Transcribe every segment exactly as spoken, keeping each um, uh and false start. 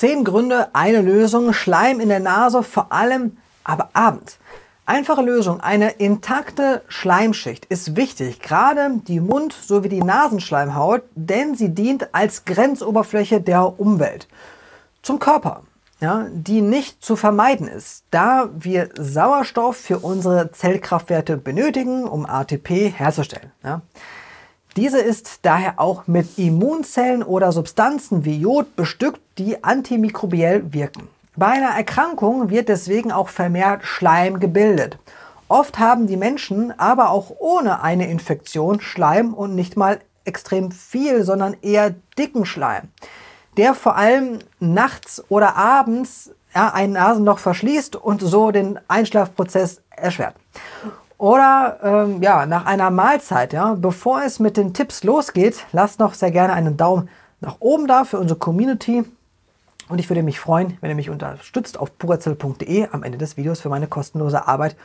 zehn Gründe, eine Lösung, Schleim in der Nase, vor allem aber abends. Einfache Lösung, eine intakte Schleimschicht ist wichtig, gerade die Mund- sowie die Nasenschleimhaut, denn sie dient als Grenzoberfläche der Umwelt zum Körper, ja, die nicht zu vermeiden ist, da wir Sauerstoff für unsere Zellkraftwerte benötigen, um A T P herzustellen. Ja. Diese ist daher auch mit Immunzellen oder Substanzen wie Jod bestückt, die antimikrobiell wirken. Bei einer Erkrankung wird deswegen auch vermehrt Schleim gebildet. Oft haben die Menschen aber auch ohne eine Infektion Schleim und nicht mal extrem viel, sondern eher dicken Schleim, der vor allem nachts oder abends ja, ein Nasenloch verschließt und so den Einschlafprozess erschwert. Oder ähm, ja, nach einer Mahlzeit, ja, bevor es mit den Tipps losgeht, lasst noch sehr gerne einen Daumen nach oben da für unsere Community. Und ich würde mich freuen, wenn ihr mich unterstützt auf purazell punkt de am Ende des Videos für meine kostenlose Arbeit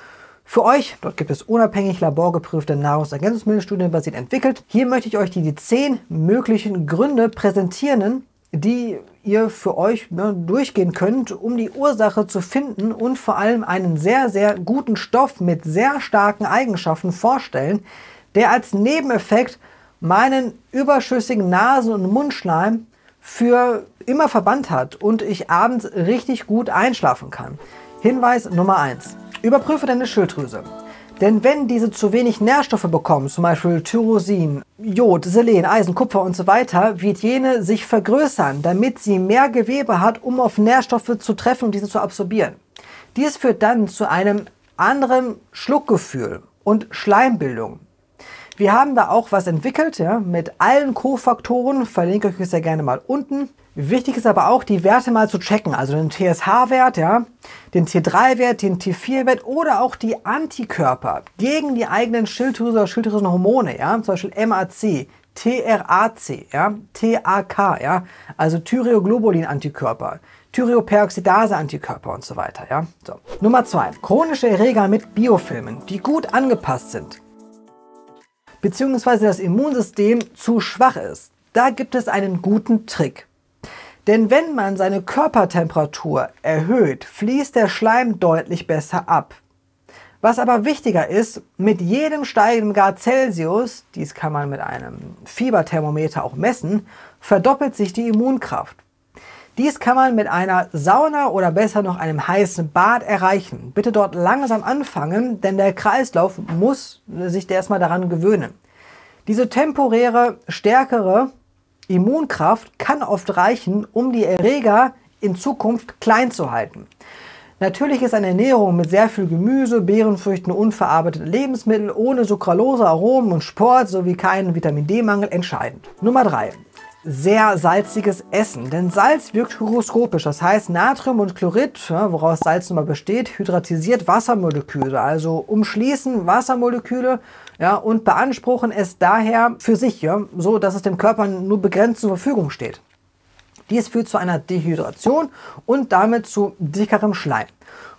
für euch. Dort gibt es unabhängig laborgeprüfte Nahrungsergänzungsmittel studienbasiert entwickelt. Hier möchte ich euch die, die zehn möglichen Gründe präsentieren, die ihr für euch ne, durchgehen könnt, um die Ursache zu finden und vor allem einen sehr, sehr guten Stoff mit sehr starken Eigenschaften vorstellen, der als Nebeneffekt meinen überschüssigen Nasen- und Mundschleim für immer verbannt hat und ich abends richtig gut einschlafen kann. Hinweis Nummer eins. Überprüfe deine Schilddrüse. Denn wenn diese zu wenig Nährstoffe bekommen, zum Beispiel Tyrosin, Jod, Selen, Eisen, Kupfer und so weiter, wird jene sich vergrößern, damit sie mehr Gewebe hat, um auf Nährstoffe zu treffen und diese zu absorbieren. Dies führt dann zu einem anderen Schluckgefühl und Schleimbildung. Wir haben da auch was entwickelt, ja, mit allen Kofaktoren, verlinke ich euch sehr gerne mal unten. Wichtig ist aber auch, die Werte mal zu checken, also den T S H-Wert, ja, den T drei-Wert, den T vier-Wert oder auch die Antikörper gegen die eigenen Schilddrüse oder Schilddrüsenhormone, ja, zum Beispiel M A C, T R A C, ja, T A K, ja, also Thyroglobulin-Antikörper, Thyrioperoxidase-Antikörper und so weiter, ja. So. Nummer zwei, chronische Erreger mit Biofilmen, die gut angepasst sind, beziehungsweise das Immunsystem zu schwach ist. Da gibt es einen guten Trick. Denn wenn man seine Körpertemperatur erhöht, fließt der Schleim deutlich besser ab. Was aber wichtiger ist, mit jedem steigenden Grad Celsius, dies kann man mit einem Fieberthermometer auch messen, verdoppelt sich die Immunkraft. Dies kann man mit einer Sauna oder besser noch einem heißen Bad erreichen. Bitte dort langsam anfangen, denn der Kreislauf muss sich erstmal daran gewöhnen. Diese temporäre, stärkere Immunkraft kann oft reichen, um die Erreger in Zukunft klein zu halten. Natürlich ist eine Ernährung mit sehr viel Gemüse, Beerenfrüchten, unverarbeiteten Lebensmitteln ohne Sucralose, Aromen und Sport sowie keinen Vitamin D Mangel entscheidend. Nummer drei. Sehr salziges Essen, denn Salz wirkt hygroskopisch, das heißt Natrium und Chlorid, woraus Salz nun mal besteht, hydratisiert Wassermoleküle, also umschließen Wassermoleküle ja, und beanspruchen es daher für sich, ja, so dass es dem Körper nur begrenzt zur Verfügung steht. Dies führt zu einer Dehydration und damit zu dickerem Schleim.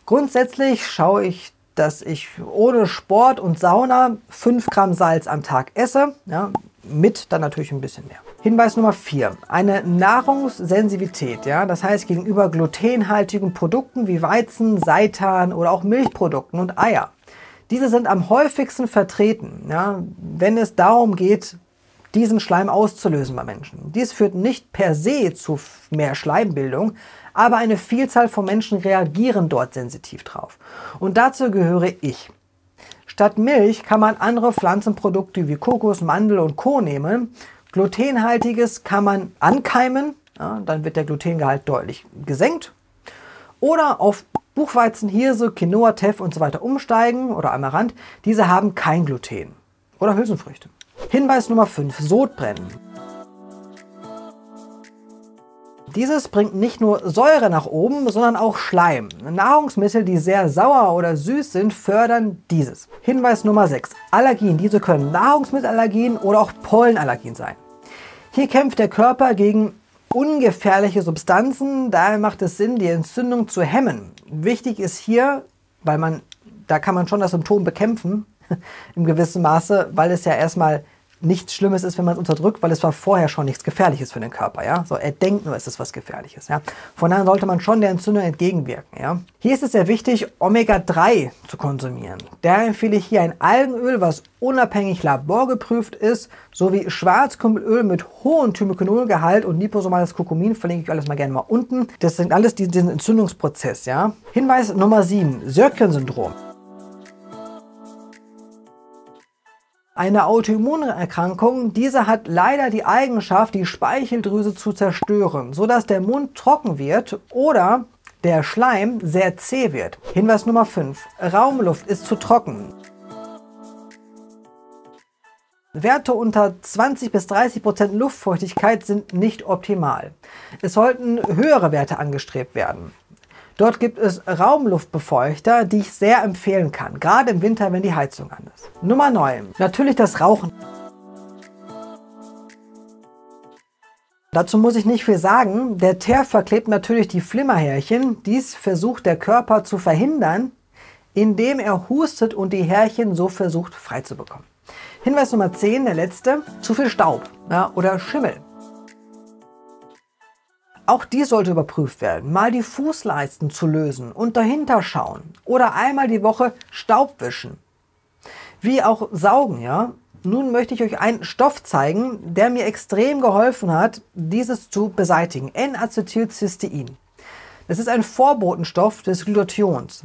Grundsätzlich schaue ich, dass ich ohne Sport und Sauna fünf Gramm Salz am Tag esse, ja, mit dann natürlich ein bisschen mehr. Hinweis Nummer vier. Eine Nahrungssensitivität, ja, das heißt gegenüber glutenhaltigen Produkten wie Weizen, Seitan oder auch Milchprodukten und Eier. Diese sind am häufigsten vertreten, ja, wenn es darum geht, diesen Schleim auszulösen bei Menschen. Dies führt nicht per se zu mehr Schleimbildung, aber eine Vielzahl von Menschen reagieren dort sensitiv drauf. Und dazu gehöre ich. Statt Milch kann man andere Pflanzenprodukte wie Kokos, Mandel und Co. nehmen. Glutenhaltiges kann man ankeimen, ja, dann wird der Glutengehalt deutlich gesenkt. Oder auf Buchweizen, Hirse, Quinoa, Teff und so weiter umsteigen oder Amaranth. Diese haben kein Gluten. Oder Hülsenfrüchte. Hinweis Nummer fünf. Sodbrennen. Dieses bringt nicht nur Säure nach oben, sondern auch Schleim. Nahrungsmittel, die sehr sauer oder süß sind, fördern dieses. Hinweis Nummer sechs. Allergien. Diese können Nahrungsmittelallergien oder auch Pollenallergien sein. Hier kämpft der Körper gegen ungefährliche Substanzen. Daher macht es Sinn, die Entzündung zu hemmen. Wichtig ist hier, weil man, da kann man schon das Symptom bekämpfen, im gewissen Maße, weil es ja erstmal nichts Schlimmes ist, wenn man es unterdrückt, weil es war vorher schon nichts Gefährliches für den Körper, ja. So, er denkt nur, es ist was Gefährliches, ja. Von daher sollte man schon der Entzündung entgegenwirken, ja. Hier ist es sehr wichtig, Omega drei zu konsumieren. Daher empfehle ich hier ein Algenöl, was unabhängig laborgeprüft ist, sowie Schwarzkümmelöl mit hohem Thymokenolgehalt und liposomales Kurkumin, verlinke ich alles mal gerne mal unten. Das sind alles diesen Entzündungsprozess, ja. Hinweis Nummer sieben, Sjögren-Syndrom. Eine Autoimmunerkrankung, diese hat leider die Eigenschaft, die Speicheldrüse zu zerstören, sodass der Mund trocken wird oder der Schleim sehr zäh wird. Hinweis Nummer fünf. Raumluft ist zu trocken. Werte unter zwanzig bis dreißig Prozent Luftfeuchtigkeit sind nicht optimal. Es sollten höhere Werte angestrebt werden. Dort gibt es Raumluftbefeuchter, die ich sehr empfehlen kann, gerade im Winter, wenn die Heizung an ist. Nummer neun. Natürlich das Rauchen. Dazu muss ich nicht viel sagen. Der Teer verklebt natürlich die Flimmerhärchen. Dies versucht der Körper zu verhindern, indem er hustet und die Härchen so versucht freizubekommen. Hinweis Nummer zehn, der letzte. Zu viel Staub, ja, oder Schimmel. Auch die sollte überprüft werden, mal die Fußleisten zu lösen und dahinter schauen oder einmal die Woche Staub wischen. Wie auch saugen, ja. Nun möchte ich euch einen Stoff zeigen, der mir extrem geholfen hat, dieses zu beseitigen. N-Acetylcystein. Das ist ein Vorbotenstoff des Glutations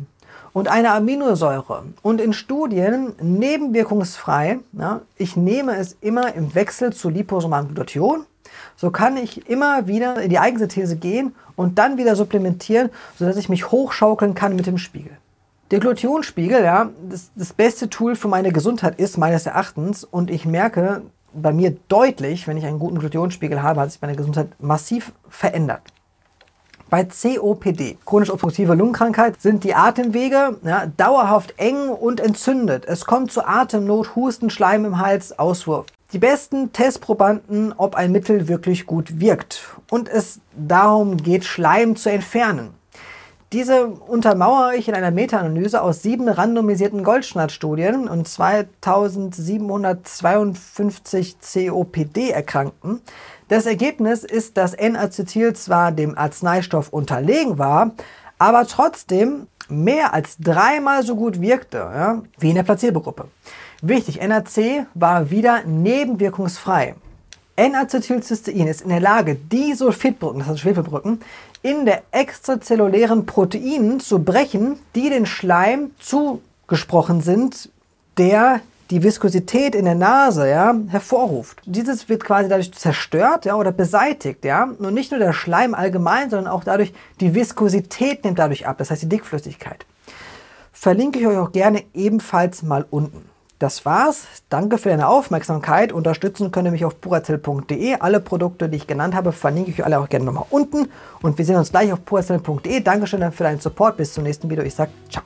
und eine Aminosäure und in Studien nebenwirkungsfrei, ja, ich nehme es immer im Wechsel zu liposomalem Glutathion. So kann ich immer wieder in die Eigensynthese gehen und dann wieder supplementieren, sodass ich mich hochschaukeln kann mit dem Spiegel. Der Glutathionspiegel, ja, das, das beste Tool für meine Gesundheit ist meines Erachtens und ich merke bei mir deutlich, wenn ich einen guten Glutathionspiegel habe, hat sich meine Gesundheit massiv verändert. Bei C O P D, chronisch obstruktive Lungenkrankheit, sind die Atemwege, ja, dauerhaft eng und entzündet. Es kommt zu Atemnot, Husten, Schleim im Hals, Auswurf. Die besten Testprobanden, ob ein Mittel wirklich gut wirkt und es darum geht, Schleim zu entfernen. Diese untermauere ich in einer Meta-Analyse aus sieben randomisierten Goldstandardstudien und zweitausendsiebenhundertzweiundfünfzig C O P D-Erkrankten. Das Ergebnis ist, dass N-Acetyl zwar dem Arzneistoff unterlegen war, aber trotzdem mehr als dreimal so gut wirkte, ja, wie in der Placebo-Gruppe. Wichtig, N A C war wieder nebenwirkungsfrei. N-Acetylcystein ist in der Lage, die Sulfitbrücken, das sind Schwefelbrücken, in der extrazellulären Proteinen zu brechen, die den Schleim zugesprochen sind, der die Viskosität in der Nase, ja, hervorruft. Dieses wird quasi dadurch zerstört, ja, oder beseitigt, ja. Und nicht nur der Schleim allgemein, sondern auch dadurch die Viskosität nimmt dadurch ab, das heißt die Dickflüssigkeit. Verlinke ich euch auch gerne ebenfalls mal unten. Das war's. Danke für deine Aufmerksamkeit. Unterstützen könnt ihr mich auf purazell punkt de. Alle Produkte, die ich genannt habe, verlinke ich euch alle auch gerne nochmal unten. Und wir sehen uns gleich auf purazell punkt de. Dankeschön für deinen Support. Bis zum nächsten Video. Ich sage ciao.